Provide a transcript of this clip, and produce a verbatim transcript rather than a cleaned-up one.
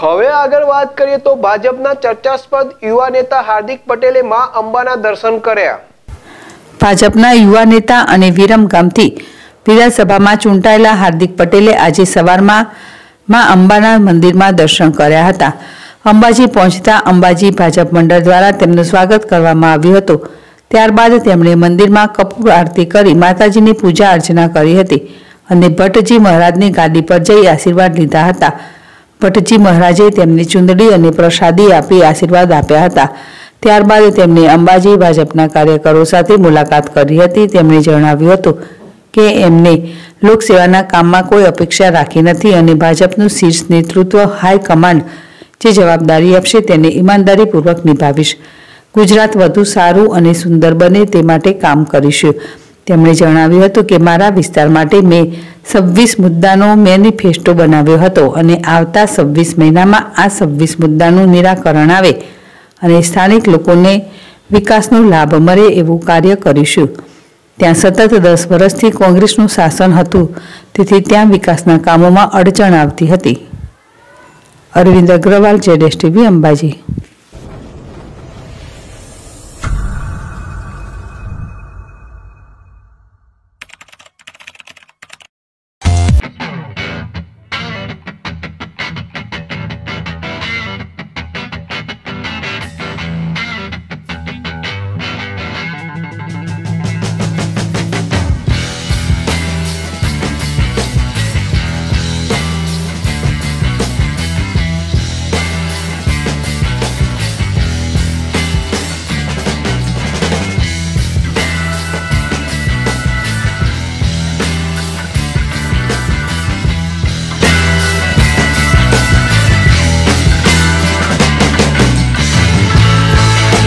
હવે આગળ વાત કરીએ તો ભાજપના ચર્ચાસ્પદ યુવા નેતા હાર્દિક પટેલે માં અંબાના દર્શન કર્યા. ભાજપના યુવા નેતા અને વિરમગામથી વિધાનસભામાં ચૂંટાયેલા હાર્દિક પટેલે આજે સવારમાં માં અંબાના મંદિરમાં દર્શન કર્યા હતા. અંબાજી પહોંચતા અંબાજી ભાજપ મંડળ દ્વારા તેમનું સ્વાગત કરવામાં આવ્યું હતું. ત્યારબાદ તેમણે મંદિરમાં કપૂર આરતી કરી માતાજીની પૂજા અર્ચના કરી હતી અને ભટ્ટજી મહારાજની ગાદી પર જઈ આશીર્વાદ લીધા હતા. ભટ્ટજી મહારાજે તેમને ચુંદડી અને પ્રસાદી આપી આશીર્વાદ આપ્યા હતા. ત્યારબાદ તેમણે અંબાજી ભાજપના કાર્યકરો સાથે મુલાકાત કરી હતી. તેમણે જણાવ્યું હતું કે એમને લોકસેવાના કામમાં કોઈ અપેક્ષા રાખી નથી અને ભાજપનું શીર્ષ નેતૃત્વ હાઈકમાન્ડ જે જવાબદારી આપશે તેને ઈમાનદારીપૂર્વક નિભાવીશ. ગુજરાત વધુ સારું અને સુંદર બને તે માટે કામ કરીશું. તેમણે જણાવ્યું હતું કે મારા વિસ્તાર માટે મેં છવ્વીસ મુદ્દાનો મેનિફેસ્ટો બનાવ્યો હતો અને આવતા છવ્વીસ મહિનામાં આ છવ્વીસ મુદ્દાનું નિરાકરણ આવે અને સ્થાનિક લોકોને વિકાસનો લાભ મળે એવું કાર્ય કરીશું. ત્યાં સતત દસ વર્ષથી કોંગ્રેસનું શાસન હતું, તેથી ત્યાં વિકાસના કામોમાં અડચણ આવતી હતી. અરવિંદ અગ્રવાલ, જેડેશ ટીવી, અંબાજી.